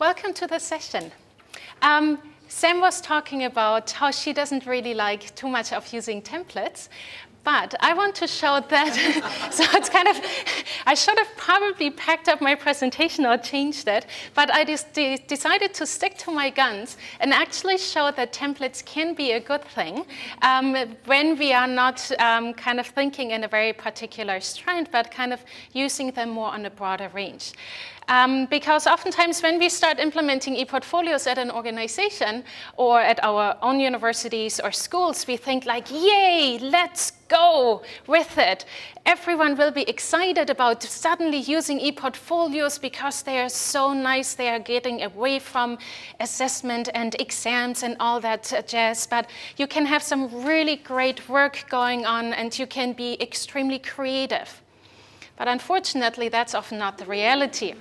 Welcome to the session. Sam was talking about how she doesn't really like too much of using templates, but I want to show that, so it's kind of, I should have probably packed up my presentation or changed it, but I just decided to stick to my guns and actually show that templates can be a good thing when we are not kind of thinking in a very particular strand, but kind of using them more on a broader range. Because oftentimes when we start implementing e-portfolios at an organization or at our own universities or schools, we think like, yay, let's go with it. Everyone will be excited about suddenly using e-portfolios because they are so nice. They are getting away from assessment and exams and all that jazz. But you can have some really great work going on and you can be extremely creative. But unfortunately, that's often not the reality.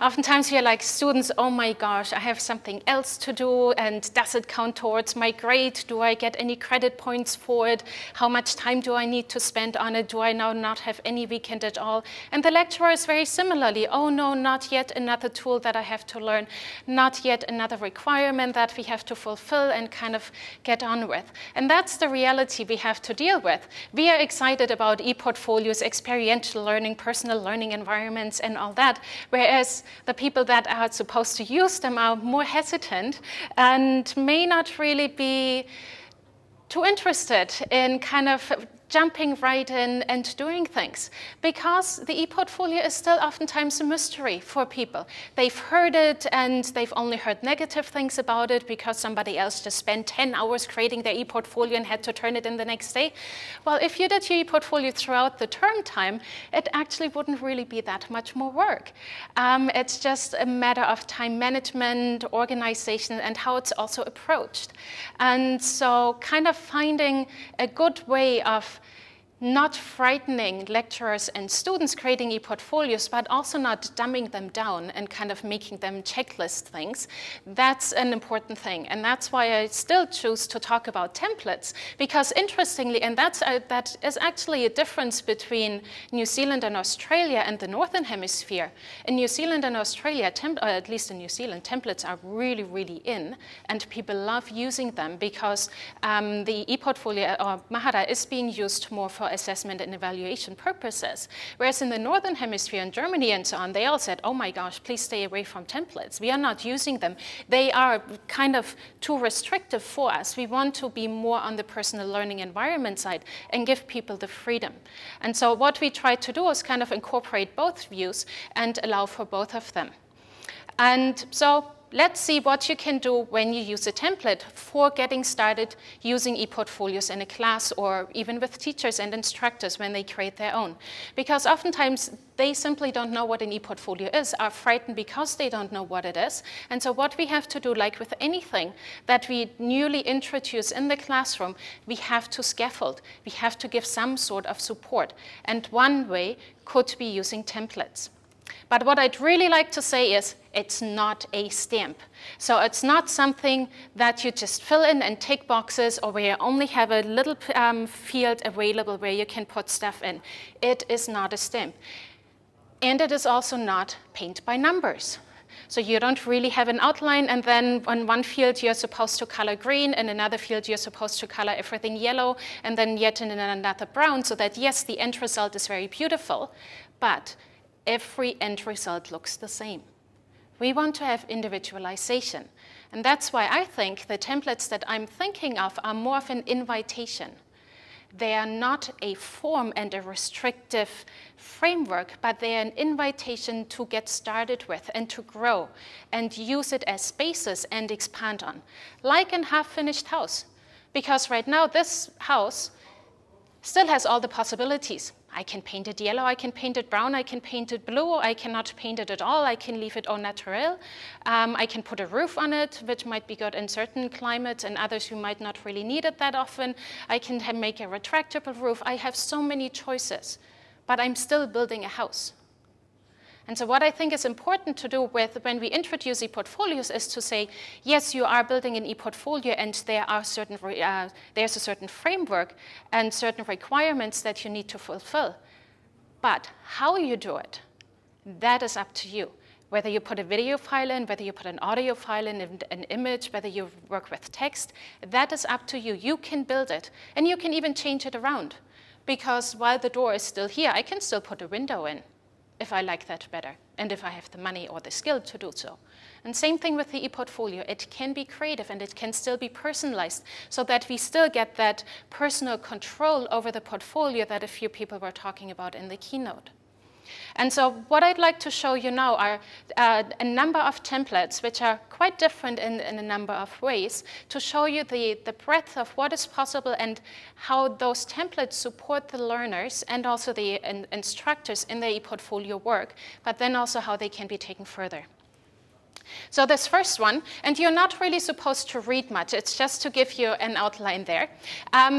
Oftentimes we're like students, oh my gosh, I have something else to do, and does it count towards my grade? Do I get any credit points for it? How much time do I need to spend on it? Do I now not have any weekend at all? And the lecturer is very similarly, oh no, not yet another tool that I have to learn, not yet another requirement that we have to fulfill and kind of get on with. And that's the reality we have to deal with. We are excited about e-portfolios, experiential learning, personal learning environments and all that, whereas the people that are supposed to use them are more hesitant and may not really be too interested in kind of jumping right in and doing things, because the e-portfolio is still oftentimes a mystery for people. They've heard it and they've only heard negative things about it because somebody else just spent 10 hours creating their e-portfolio and had to turn it in the next day. Well, if you did your e-portfolio throughout the term time, it actually wouldn't really be that much more work. It's just a matter of time management, organization, and how it's also approached. And so kind of finding a good way of not frightening lecturers and students creating e-portfolios, but also not dumbing them down and kind of making them checklist things. That's an important thing. And that's why I still choose to talk about templates, because interestingly, and that is actually a difference between New Zealand and Australia and the Northern Hemisphere. In New Zealand and Australia, or at least in New Zealand, templates are really, really in, and people love using them because the e-portfolio or Mahara is being used more for assessment and evaluation purposes. Whereas in the Northern Hemisphere, in Germany and so on, they all said, oh my gosh, please stay away from templates. We are not using them. They are kind of too restrictive for us. We want to be more on the personal learning environment side and give people the freedom. And so what we try to do is kind of incorporate both views and allow for both of them. And so let's see what you can do when you use a template for getting started using e-portfolios in a class, or even with teachers and instructors when they create their own. Because oftentimes they simply don't know what an e-portfolio is, are frightened because they don't know what it is. And so what we have to do, like with anything that we newly introduce in the classroom, we have to scaffold. We have to give some sort of support. And one way could be using templates. But what I'd really like to say is, it's not a stamp. So it's not something that you just fill in and tick boxes, or where you only have a little field available where you can put stuff in. It is not a stamp. And it is also not paint by numbers. So you don't really have an outline, and then on one field you're supposed to color green, and another field you're supposed to color everything yellow, and then yet in another brown, so that yes, the end result is very beautiful, but every end result looks the same. We want to have individualization. And that's why I think the templates that I'm thinking of are more of an invitation. They are not a form and a restrictive framework, but they are an invitation to get started with and to grow and use it as basis and expand on. Like a half-finished house. Because right now this house still has all the possibilities. I can paint it yellow, I can paint it brown, I can paint it blue, I cannot paint it at all, I can leave it au naturel. I can put a roof on it, which might be good in certain climates and others who might not really need it that often. I can make a retractable roof. I have so many choices, but I'm still building a house. And so what I think is important to do with when we introduce e-portfolios is to say, yes, you are building an e-portfolio, and there's a certain framework and certain requirements that you need to fulfill. But how you do it, that is up to you. Whether you put a video file in, whether you put an audio file in, an image, whether you work with text, that is up to you. You can build it, and you can even change it around, because while the door is still here, I can still put a window in if I like that better, and if I have the money or the skill to do so. And same thing with the ePortfolio. It can be creative and it can still be personalized so that we still get that personal control over the portfolio that a few people were talking about in the keynote. And so what I'd like to show you now are a number of templates which are quite different in a number of ways to show you the breadth of what is possible and how those templates support the learners and also the instructors in their ePortfolio work, but then also how they can be taken further. So this first one, and you're not really supposed to read much, it's just to give you an outline there.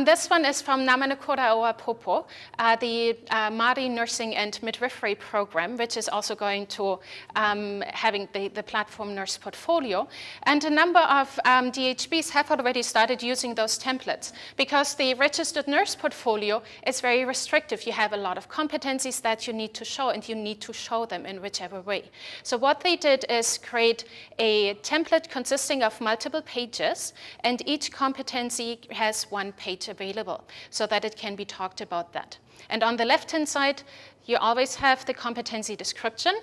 This one is from Ngā Manukura o Āpōpō, the Māori Nursing and Midwifery program, which is also going to having the platform nurse portfolio. And a number of DHBs have already started using those templates, because the registered nurse portfolio is very restrictive. You have a lot of competencies that you need to show, and you need to show them in whichever way. So what they did is create a template consisting of multiple pages, and each competency has one page available so that it can be talked about that. And on the left-hand side, you always have the competency description,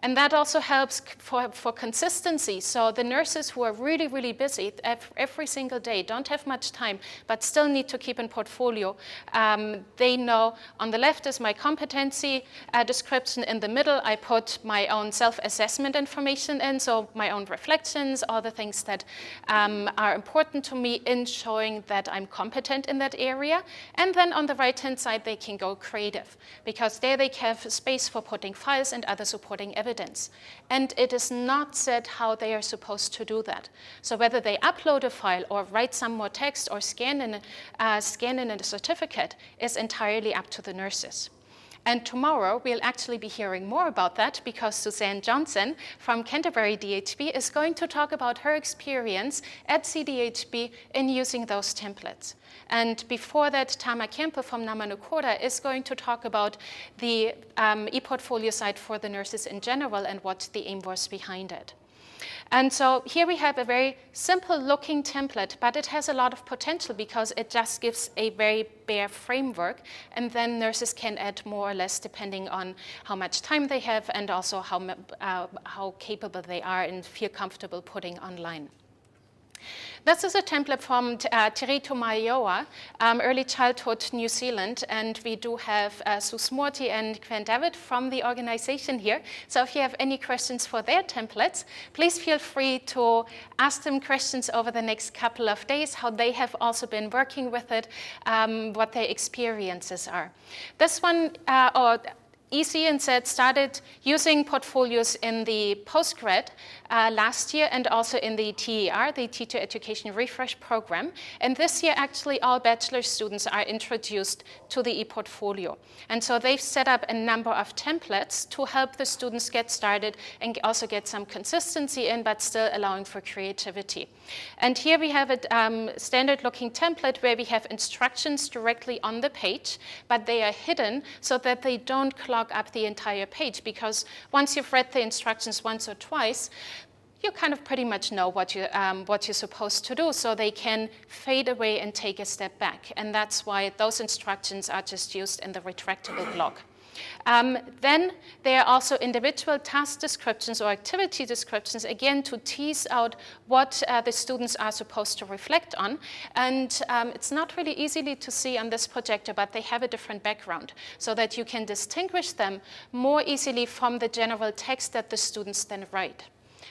and that also helps for consistency. So the nurses who are really, really busy every single day, don't have much time, but still need to keep in portfolio, they know on the left is my competency description, in the middle I put my own self-assessment information in, so my own reflections, all the things that are important to me in showing that I'm competent in that area. And then on the right-hand side, they can go creative, because there they have space for putting files and other supporting evidence. And it is not said how they are supposed to do that. So whether they upload a file or write some more text or scan in a certificate is entirely up to the nurses. And tomorrow we'll actually be hearing more about that, because Suzanne Johnson from Canterbury DHB is going to talk about her experience at CDHB in using those templates. And before that, Tama Kempe from Ngā Manukura is going to talk about the ePortfolio site for the nurses in general and what the aim was behind it. And so here we have a very simple looking template, but it has a lot of potential because it just gives a very bare framework, and then nurses can add more or less depending on how much time they have and also how capable they are and feel comfortable putting online. This is a template from Tirito Maioa, Early Childhood New Zealand, and we do have Sus Morti and Gwen David from the organization here. So if you have any questions for their templates, please feel free to ask them questions over the next couple of days, how they have also been working with it, what their experiences are. This one, ECNZ started using portfolios in the postgrad last year and also in the TER, the Teacher Education Refresh Program. And this year, actually, all bachelor's students are introduced to the ePortfolio. And so they've set up a number of templates to help the students get started and also get some consistency in, but still allowing for creativity. And here we have a standard-looking template where we have instructions directly on the page, but they are hidden so that they don't clog up the entire page, because once you've read the instructions once or twice, you kind of pretty much know what you're supposed to do, so they can fade away and take a step back. And that's why those instructions are just used in the retractable block. Then there are also individual task descriptions or activity descriptions, again, to tease out what the students are supposed to reflect on. And it's not really easily to see on this projector, but they have a different background so that you can distinguish them more easily from the general text that the students then write.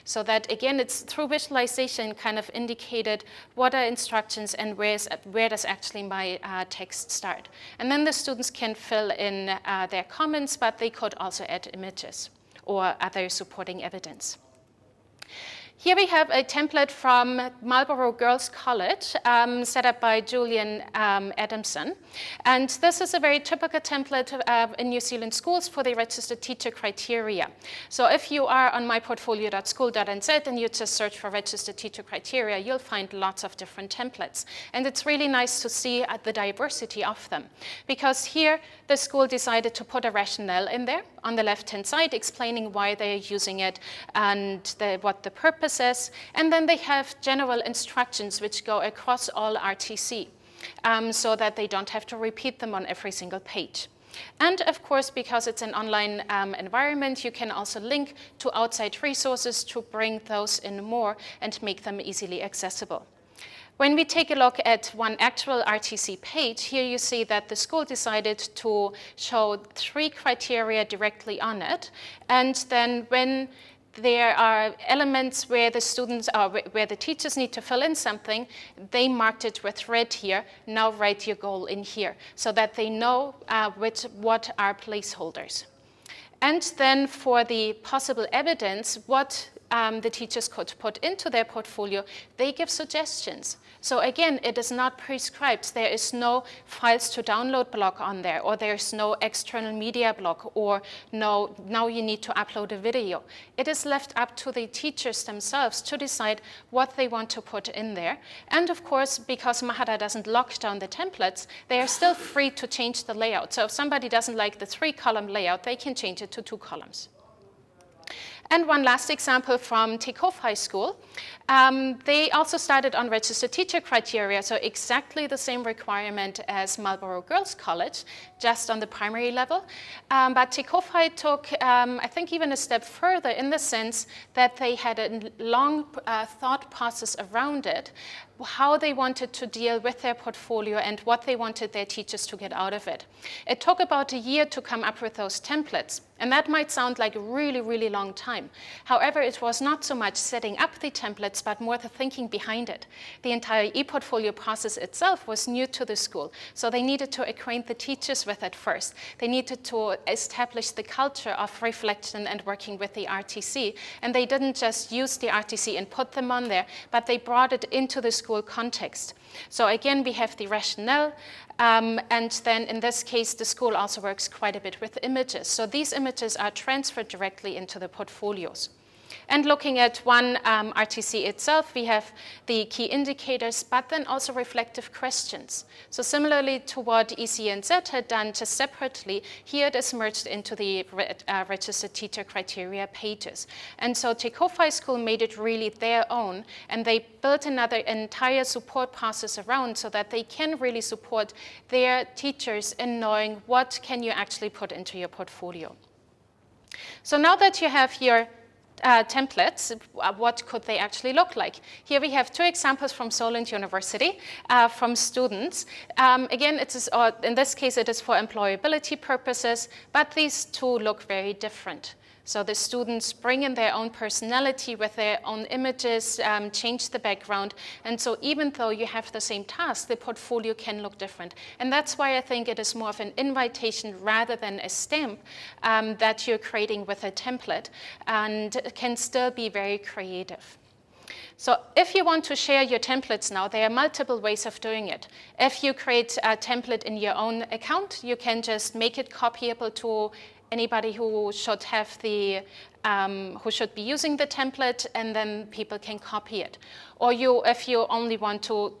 So that, again, it's through visualization kind of indicated what are instructions and where does actually my text start. And then the students can fill in their comments, but they could also add images or other supporting evidence. Here we have a template from Marlborough Girls College set up by Julian Adamson. And this is a very typical template in New Zealand schools for the registered teacher criteria. So if you are on myportfolio.school.nz and you just search for registered teacher criteria, you'll find lots of different templates. And it's really nice to see the diversity of them, because here the school decided to put a rationale in there on the left-hand side, explaining why they're using it and what the purpose. And then they have general instructions which go across all RTC so that they don't have to repeat them on every single page. And of course, because it's an online environment, you can also link to outside resources to bring those in more and make them easily accessible. When we take a look at one actual RTC page, here you see that the school decided to show three criteria directly on it, and then when there are elements where the students are, where the teachers need to fill in something, they marked it with red here. Now write your goal in here so that they know what are placeholders. And then for the possible evidence, what the teachers could put into their portfolio, they give suggestions. So again, it is not prescribed. There is no files to download block on there, or there's no external media block, or no, now you need to upload a video. It is left up to the teachers themselves to decide what they want to put in there. And of course, because Mahara doesn't lock down the templates, they are still free to change the layout. So if somebody doesn't like the three-column layout, they can change it to two columns. And one last example from Tikhov High School. They also started on registered teacher criteria, so exactly the same requirement as Marlborough Girls College, just on the primary level. But Tikhov High took, I think, even a step further in the sense that they had a long thought process around it, how they wanted to deal with their portfolio and what they wanted their teachers to get out of it. It took about a year to come up with those templates, and that might sound like a really, really long time. However, it was not so much setting up the templates, but more the thinking behind it. The entire ePortfolio process itself was new to the school, so they needed to acquaint the teachers with it first. They needed to establish the culture of reflection and working with the RTC, and they didn't just use the RTC and put them on there, but they brought it into the school context. So again, we have the rationale, and then in this case, the school also works quite a bit with images. So these images are transferred directly into the portfolios. And looking at one RTC itself, we have the key indicators, but then also reflective questions. So similarly to what ECNZ had done just separately, here it is merged into the registered teacher criteria pages. And so Tikhov High School made it really their own, and they built another entire support process around so that they can really support their teachers in knowing what can you actually put into your portfolio. So now that you have your templates, what could they actually look like? Here we have two examples from Solent University from students. Again, it is, or in this case, it is for employability purposes, but these two look very different. So the students bring in their own personality with their own images, change the background. And so even though you have the same task, the portfolio can look different. And that's why I think it is more of an invitation rather than a stamp that you're creating with a template, and can still be very creative. So if you want to share your templates now, there are multiple ways of doing it. If you create a template in your own account, you can just make it copyable to anybody who should have the who should be using the template, and then people can copy it. Or you, if you only want to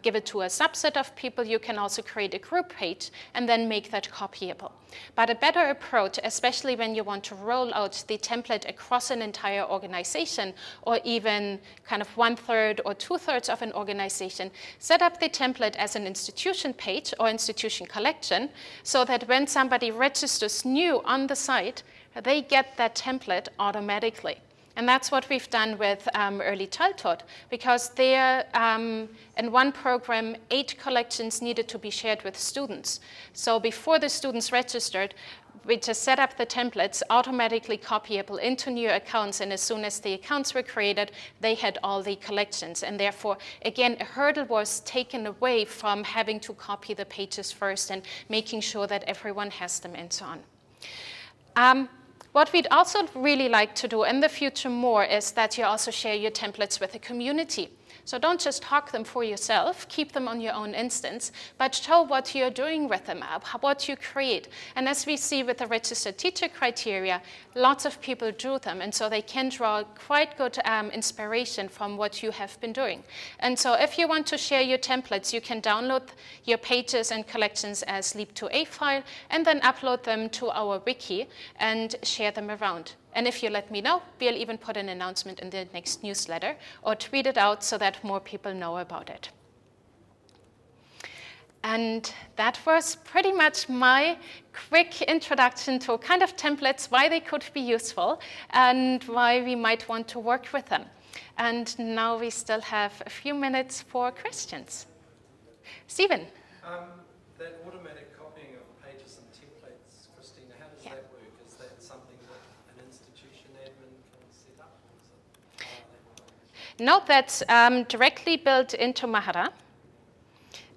give it to a subset of people, you can also create a group page and then make that copyable. But a better approach, especially when you want to roll out the template across an entire organization, or even kind of 1/3 or 2/3 of an organization, set up the template as an institution page or institution collection, so that when somebody registers new on the site, they get that template automatically. And that's what we've done with early childhood, because there, in one program, 8 collections needed to be shared with students. So before the students registered, we just set up the templates, automatically copyable into new accounts, and as soon as the accounts were created, they had all the collections. And therefore, again, a hurdle was taken away from having to copy the pages first and making sure that everyone has them and so on. What we'd also really like to do in the future more is that you also share your templates with the community. So don't just hawk them for yourself, keep them on your own instance, but show what you're doing with them, what you create. And as we see with the registered teacher criteria, lots of people drew them, and so they can draw quite good inspiration from what you have been doing. And so if you want to share your templates, you can download your pages and collections as leap2a file, and then upload them to our wiki and share them around. And if you let me know, we'll even put an announcement in the next newsletter or tweet it out so that more people know about it. And that was pretty much my quick introduction to kind of templates, why they could be useful, and why we might want to work with them. And now we still have a few minutes for questions. Stephen. That automatic copying of pages and templates, Christina, how does that work? Is that something Note that's directly built into Mahara.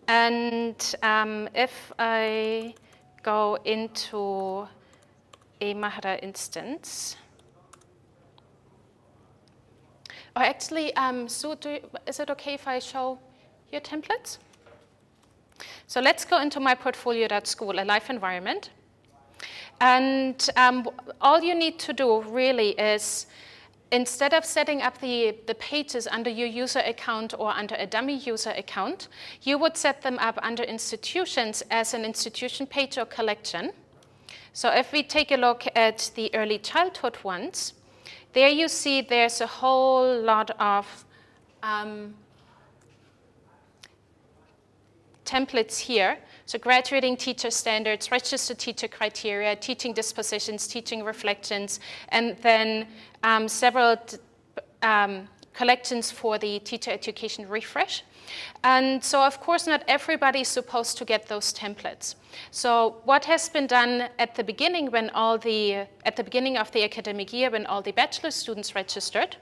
And if I go into a Mahara instance, or actually, Sue, is it okay if I show your templates? So let's go into myportfolio.school, a live environment. And all you need to do really is, instead of setting up the pages under your user account or under a dummy user account, you would set them up under institutions as an institution page or collection. So if we take a look at the early childhood ones, there you see there's a whole lot of templates here. So graduating teacher standards, registered teacher criteria, teaching dispositions, teaching reflections, and then several collections for the teacher education refresh. And so, of course, not everybody is supposed to get those templates. So what has been done at the beginning, when at the beginning of the academic year, when all the bachelor students registered,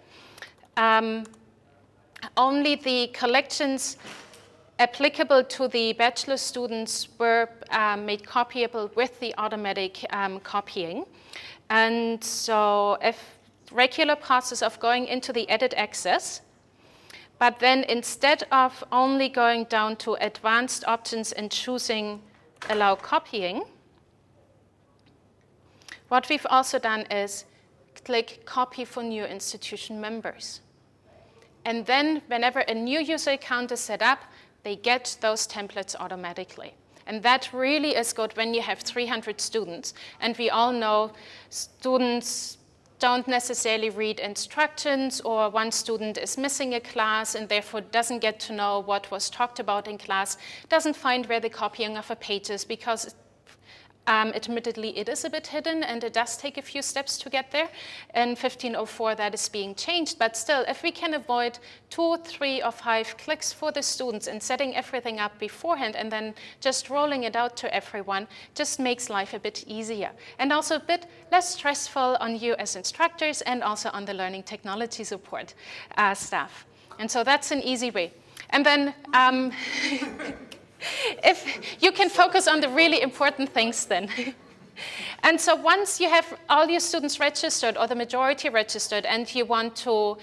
only the collections applicable to the bachelor students were made copyable with the automatic copying. And so if regular process of going into the edit access, but then instead of only going down to advanced options and choosing allow copying, what we've also done is click copy for new institution members. And then whenever a new user account is set up, they get those templates automatically. And that really is good when you have 300 students. And we all know students don't necessarily read instructions, or one student is missing a class and therefore doesn't get to know what was talked about in class, doesn't find where the copying of a page is because admittedly, it is a bit hidden, and it does take a few steps to get there. In 1504, that is being changed. But still, if we can avoid 2, 3, or 5 clicks for the students and setting everything up beforehand and then just rolling it out to everyone, just makes life a bit easier and also a bit less stressful on you as instructors and also on the learning technology support staff. And so that's an easy way. And then if you can focus on the really important things then. And so once you have all your students registered, or the majority registered, and you want to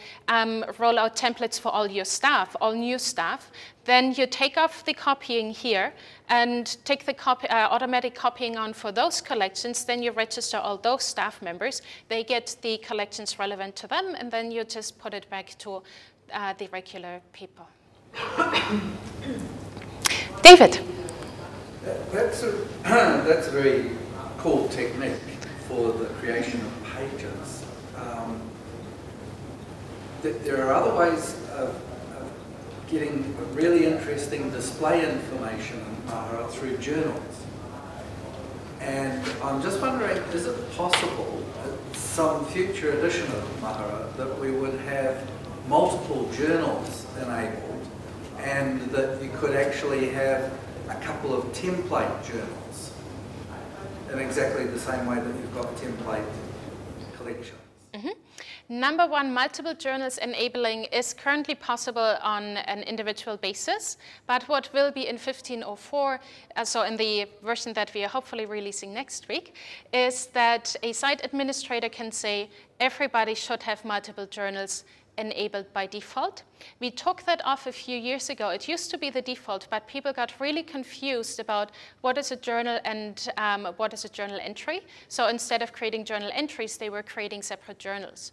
roll out templates for all your staff, all new staff, then you take off the copying here and take the automatic copying on for those collections. Then you register all those staff members. They get the collections relevant to them, and then you just put it back to the regular people. David. That's a very cool technique for the creation of pages. There are other ways of getting really interesting display information in Mahara through journals. And I'm just wondering, is it possible that some future edition of Mahara that we would have multiple journals enabled, and that you could actually have a couple of template journals in exactly the same way that you've got template collections? Mm-hmm. #1, multiple journals enabling is currently possible on an individual basis, but what will be in 1504, so in the version that we are hopefully releasing next week, is that a site administrator can say everybody should have multiple journals enabled by default. We took that off a few years ago. It used to be the default, but people got really confused about what is a journal and what is a journal entry. So instead of creating journal entries, they were creating separate journals.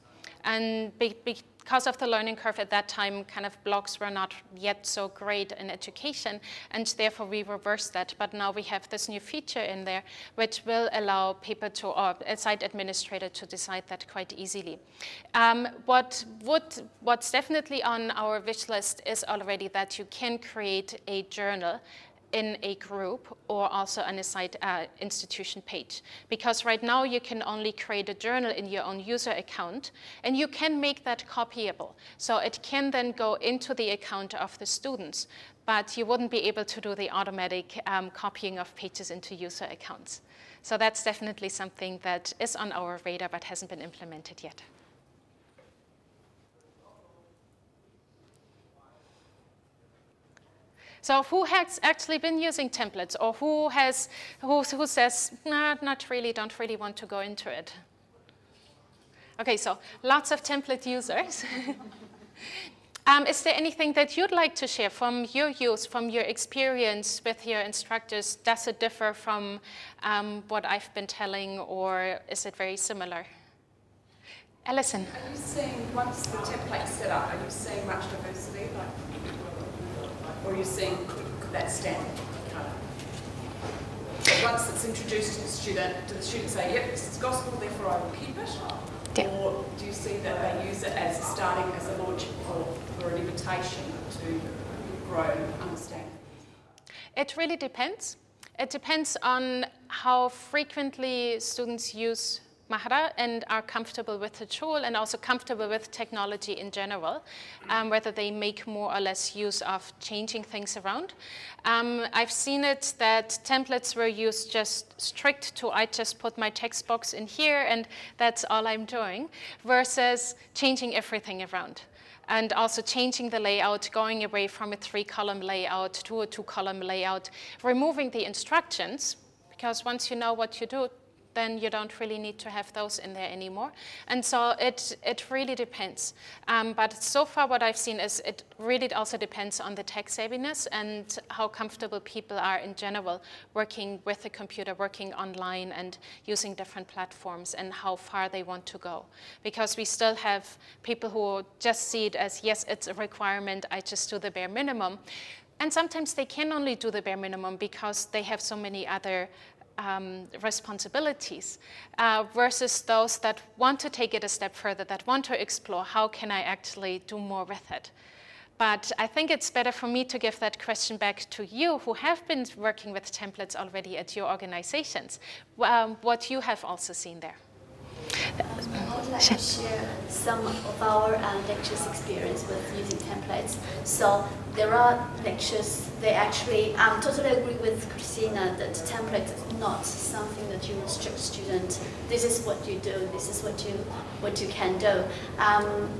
And because of the learning curve at that time, kind of blogs were not yet so great in education, and therefore we reversed that. But now we have this new feature in there, which will allow people to, or a site administrator to decide that quite easily. What's definitely on our wish list is already that you can create a journal in a group or also on a site institution page. Because right now you can only create a journal in your own user account, and you can make that copyable. So it can then go into the account of the students, but you wouldn't be able to do the automatic copying of pages into user accounts. So that's definitely something that is on our radar but hasn't been implemented yet. So who has actually been using templates, or who says, nah, not really, don't really want to go into it? Okay, so lots of template users. Is there anything that you'd like to share from your use, from your experience with your instructors? Does it differ from what I've been telling, or is it very similar? Alison. Are you seeing, once the template's set up, are you seeing much diversity? Or are you seeing that standard kind of, once it's introduced to the student, do the students say, yep, this is gospel, therefore I will keep it? Yeah. Or do you see that they use it as starting as a launch or an invitation to grow understanding? It really depends. It depends on how frequently students use Mahara and are comfortable with the tool and also comfortable with technology in general, whether they make more or less use of changing things around. I've seen it that templates were used just strict to I just put my text box in here and that's all I'm doing, versus changing everything around. And also changing the layout, going away from a 3-column layout to a 2-column layout, removing the instructions, because once you know what you do, then you don't really need to have those in there anymore. And so it really depends. But so far what I've seen is it really also depends on the tech savviness and how comfortable people are in general working with the computer, working online and using different platforms, and how far they want to go. Because we still have people who just see it as, yes, it's a requirement, I just do the bare minimum. And sometimes they can only do the bare minimum because they have so many other responsibilities, versus those that want to take it a step further, that want to explore how can I actually do more with it. But I think it's better for me to give that question back to you who have been working with templates already at your organizations, what you have also seen there. I would like to share some of our lectures experience with using templates. So there are lectures, they actually, I totally agree with Christina that the template is not something that you instruct students, this is what you do, this is what you can do.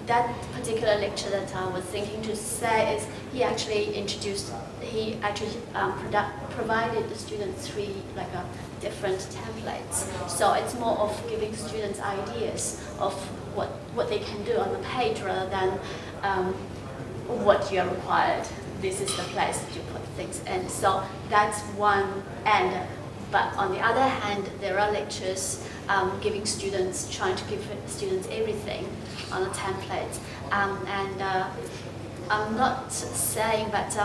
That particular lecture that I was thinking to say is he actually introduced, he actually provided the students three different templates. So it's more of giving students ideas of what they can do on the page rather than what you are required. This is the place that you put things in. So that's one end. But on the other hand, there are lectures giving students, trying to give students everything on a template. I'm not saying, but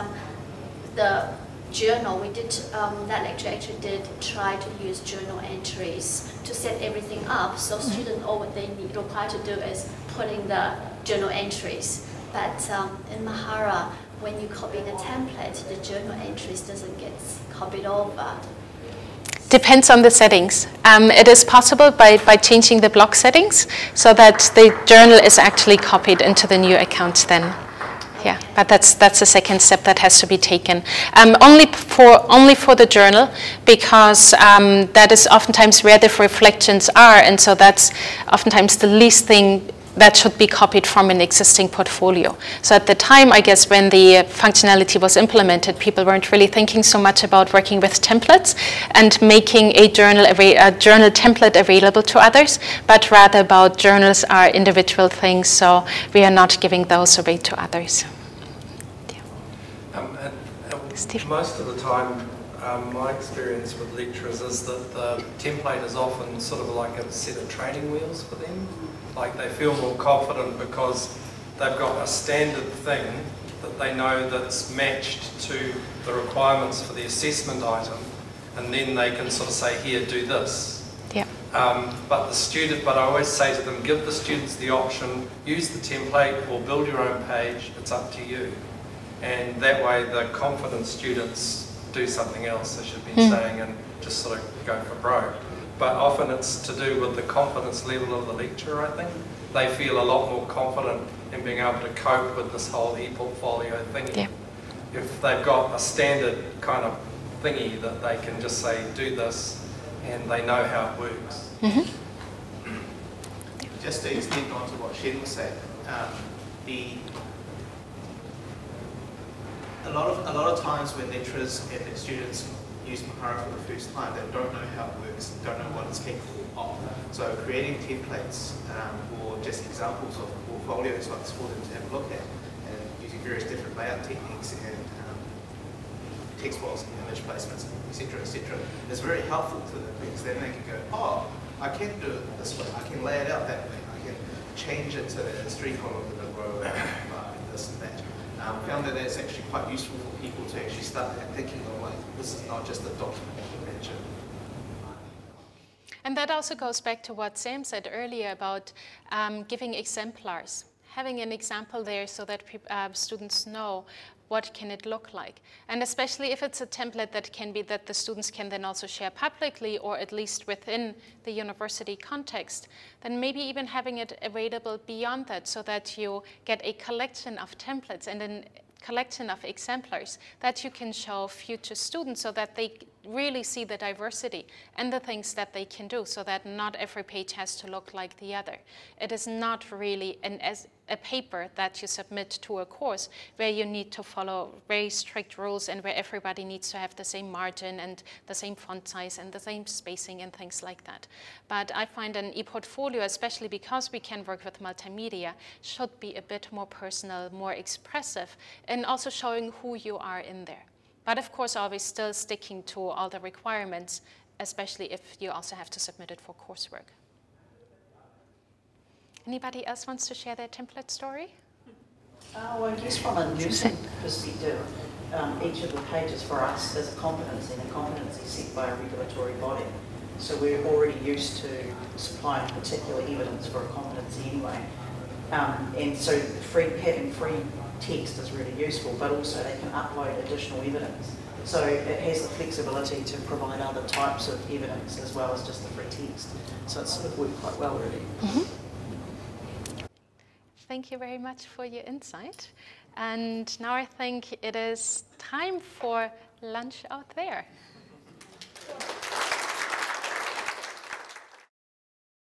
the journal, we did, that lecture actually did try to use journal entries to set everything up. So students, all what they need required to do is put in the journal entries. But in Mahara, when you copy the template, the journal entries doesn't get copied over. Depends on the settings. It is possible by changing the block settings so that the journal is actually copied into the new account then. Yeah, but that's the second step that has to be taken. Only for the journal, because that is oftentimes where the reflections are, and so that's oftentimes the least thing that should be copied from an existing portfolio. So at the time, I guess, when the functionality was implemented, people weren't really thinking so much about working with templates and making a journal template available to others, but rather about journals are individual things, so we are not giving those away to others. Yeah. Steve? Most of the time, my experience with lecturers is that the template is often sort of like a set of training wheels for them. Like they feel more confident because they've got a standard thing that they know that's matched to the requirements for the assessment item, and then they can sort of say, here, do this. Yeah. But I always say to them, give the students the option, use the template or build your own page, it's up to you. And that way the confident students do something else, I should be saying, and just sort of go for broke. But often it's to do with the confidence level of the lecturer, I think. They feel a lot more confident in being able to cope with this whole ePortfolio thingy. Yeah. If they've got a standard kind of thingy that they can just say, do this, and they know how it works. Mm-hmm. Just to extend on to what Shen was saying, a lot of times when lecturers and their students use Mahara for the first time, they don't know how it works, don't know what it's capable of. So creating templates or just examples of portfolios like this for them to have a look at, and using various different layout techniques and text box and image placements, etc., etc., is very helpful to them, because then they can go, oh, I can do it this way, I can lay it out that way, I can change it to a street column with a row and this and that. Found that it's actually quite useful for people to actually start thinking of, like, this is not just a document convention. And that also goes back to what Sam said earlier about giving exemplars, having an example there so that students know what can it look like. And especially if it's a template that the students can then also share publicly, or at least within the university context, then maybe even having it available beyond that, so that you get a collection of templates and a collection of exemplars that you can show future students, so that they really see the diversity and the things that they can do, so that not every page has to look like the other. It is not really a paper that you submit to a course where you need to follow very strict rules and where everybody needs to have the same margin and the same font size and the same spacing and things like that. But I find an ePortfolio, especially because we can work with multimedia, should be a bit more personal, more expressive, and also showing who you are in there. But of course, always still sticking to all the requirements, especially if you also have to submit it for coursework. Anybody else wants to share their template story? Well, I guess from a nursing perspective, each of the pages for us is a competency, and a competency set by a regulatory body. So we're already used to supplying particular evidence for a competency anyway. And so having free text is really useful, but also they can upload additional evidence. So it has the flexibility to provide other types of evidence as well as just the free text. So it's sort of worked quite well, really. Mm-hmm. Thank you very much for your insight. And now I think it is time for lunch out there.